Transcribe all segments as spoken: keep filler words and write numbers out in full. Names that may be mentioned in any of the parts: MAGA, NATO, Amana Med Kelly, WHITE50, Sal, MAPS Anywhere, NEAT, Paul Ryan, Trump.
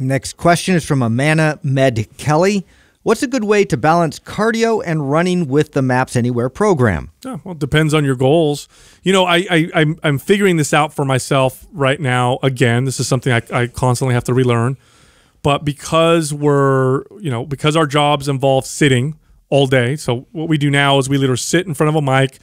Next question is from Amana Med Kelly. What's a good way to balance cardio and running with the MAPS Anywhere program? Oh, well, it depends on your goals. You know, I, I, I'm, I'm figuring this out for myself right now. Again, this is something I, I constantly have to relearn. But because we're, you know, because our jobs involve sitting all day, so what we do now is we literally sit in front of a mic,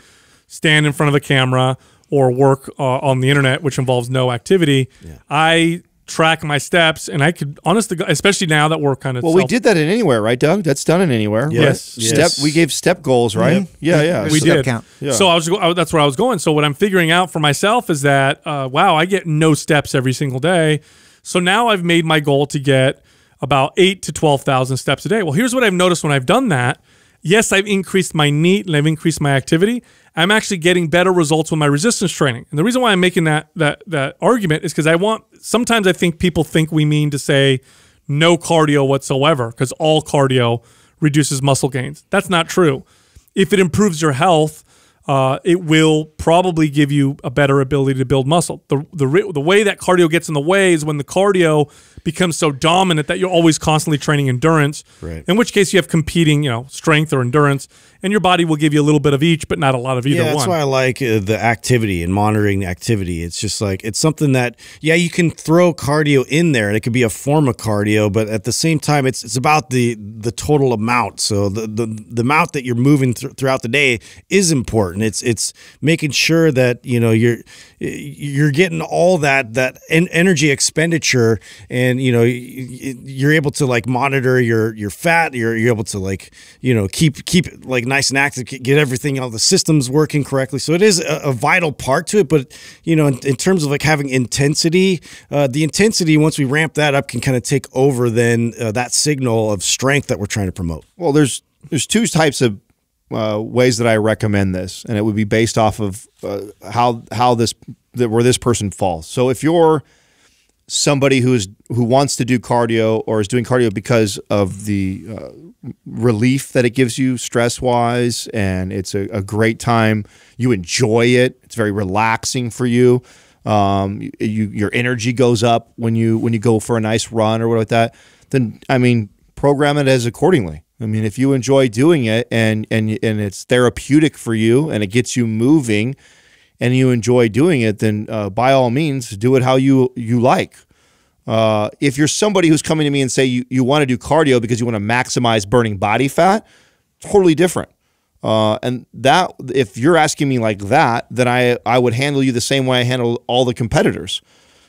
stand in front of a camera, or work uh, on the internet, which involves no activity. Yeah. I track my steps, and I could honestly, especially now that we're kind of well, we did that in Anywhere, right, Doug? That's done in Anywhere. Yes, right? yes. Step. We gave step goals, right? Mm-hmm. Yeah, yeah. We step did. Count. Yeah. So I was. I, that's where I was going. So what I'm figuring out for myself is that uh, wow, I get no steps every single day. So now I've made my goal to get about eight to twelve thousand steps a day. Well, here's what I've noticed when I've done that. Yes, I've increased my NEAT and I've increased my activity. I'm actually getting better results with my resistance training. And the reason why I'm making that that that argument is because I want, sometimes I think people think we mean to say no cardio whatsoever because all cardio reduces muscle gains. That's not true. If it improves your health, uh, it will probably give you a better ability to build muscle. The, the, the way that cardio gets in the way is when the cardio becomes so dominant that you're always constantly training endurance, right. In which case you have competing, you know, strength or endurance, and your body will give you a little bit of each, but not a lot of either one. Yeah, that's one. why I like uh, the activity and monitoring activity. It's just like, it's something that, yeah, you can throw cardio in there, and it could be a form of cardio, but at the same time, it's it's about the the total amount. So the, the, the amount that you're moving th throughout the day is important. It's it's making sure that you know you're you're getting all that that en energy expenditure, and you know you're able to like monitor your your fat. You're you're able to like you know keep keep it like nice and active, get everything, all the systems working correctly. So it is a, a vital part to it. But you know in, in terms of like having intensity, uh, the intensity once we ramp that up can kind of take over then uh, that signal of strength that we're trying to promote. Well, there's there's two types of. Uh, ways that I recommend this, and it would be based off of uh, how how this that where this person falls. So if you're somebody who's who wants to do cardio or is doing cardio because of the uh, relief that it gives you stress wise, and it's a, a great time, you enjoy it. It's very relaxing for you. Um, you your energy goes up when you when you go for a nice run or what like that. Then I mean, program it as accordingly. I mean, if you enjoy doing it and and and it's therapeutic for you and it gets you moving, and you enjoy doing it, then uh, by all means, do it how you you like. Uh, if you're somebody who's coming to me and say you you want to do cardio because you want to maximize burning body fat, totally different. Uh, and that if you're asking me like that, then I I would handle you the same way I handle all the competitors.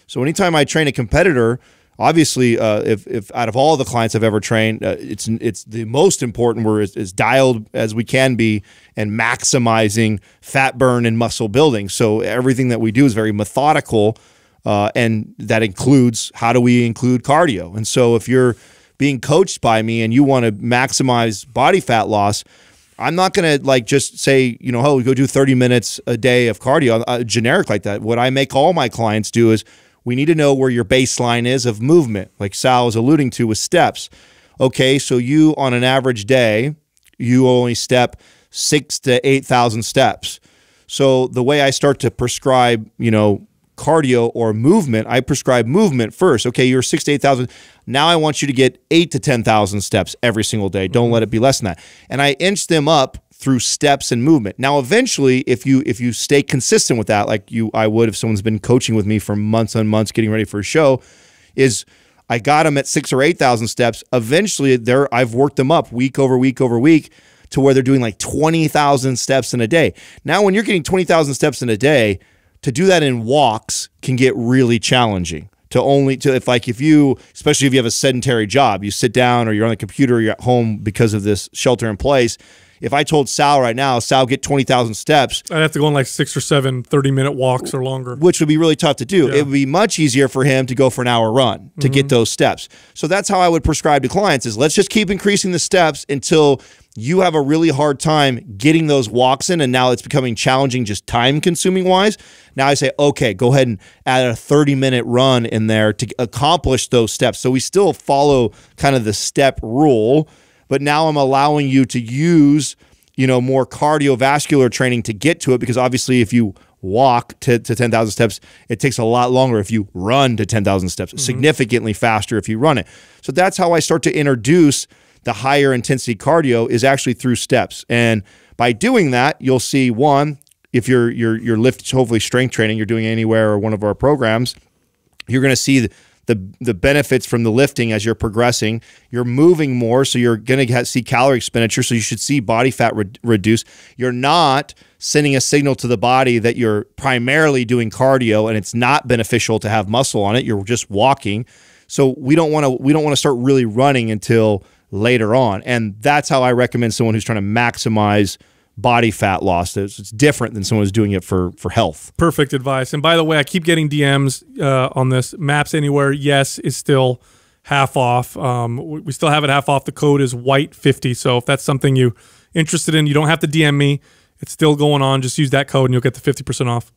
So anytime I train a competitor. Obviously, uh, if, if out of all the clients I've ever trained, uh, it's it's the most important we're as, as dialed as we can be and maximizing fat burn and muscle building. So everything that we do is very methodical, uh, and that includes how do we include cardio. And so if you're being coached by me and you want to maximize body fat loss, I'm not going to like just say, you know, oh, go do thirty minutes a day of cardio, uh, generic like that. What I make all my clients do is, we need to know where your baseline is of movement, like Sal was alluding to with steps. Okay, so you, on an average day, you only step six to eight thousand steps. So the way I start to prescribe, you know, cardio or movement, I prescribe movement first. Okay, you're six to eight thousand. Now I want you to get eight to ten thousand steps every single day. Don't let it be less than that. And I inch them up through steps and movement. Now, eventually, if you if you stay consistent with that, like you I would if someone's been coaching with me for months on months, getting ready for a show, is I got them at six or eight thousand steps. Eventually, there I've worked them up week over week over week to where they're doing like twenty thousand steps in a day. Now, when you're getting twenty thousand steps in a day, to do that in walks can get really challenging. To only to if like if you especially if you have a sedentary job, you sit down or you're on the computer, or you're at home because of this shelter in place. If I told Sal right now, Sal, get twenty thousand steps. I'd have to go on like six or seven thirty-minute walks or longer. Which would be really tough to do. Yeah. It would be much easier for him to go for an hour run to mm-hmm. get those steps. So that's how I would prescribe to clients is let's just keep increasing the steps until you have a really hard time getting those walks in, and now it's becoming challenging just time-consuming wise. Now I say, okay, go ahead and add a thirty-minute run in there to accomplish those steps. So we still follow kind of the step rule. But now I'm allowing you to use, you know, more cardiovascular training to get to it because obviously if you walk to, to ten thousand steps, it takes a lot longer if you run to ten thousand steps, mm-hmm. significantly faster if you run it. So that's how I start to introduce the higher intensity cardio, is actually through steps. And by doing that, you'll see, one, if you're, you're, you're lift, hopefully strength training, you're doing Anywhere or one of our programs, you're going to see the, the, the benefits from the lifting as you're progressing. You're moving more, so you're going to see calorie expenditure, so you should see body fat re reduce. You're not sending a signal to the body that you're primarily doing cardio and it's not beneficial to have muscle on it. You're just walking. So we don't want to we don't want to start really running until later on. And that's how I recommend someone who's trying to maximize body fat loss. It's different than someone who's doing it for for health. Perfect advice. And by the way, I keep getting D Ms uh, on this. MAPS Anywhere, yes, is still half off. Um, we still have it half off. The code is white fifty. So if that's something you're interested in, you don't have to D M me. It's still going on. Just use that code and you'll get the fifty percent off.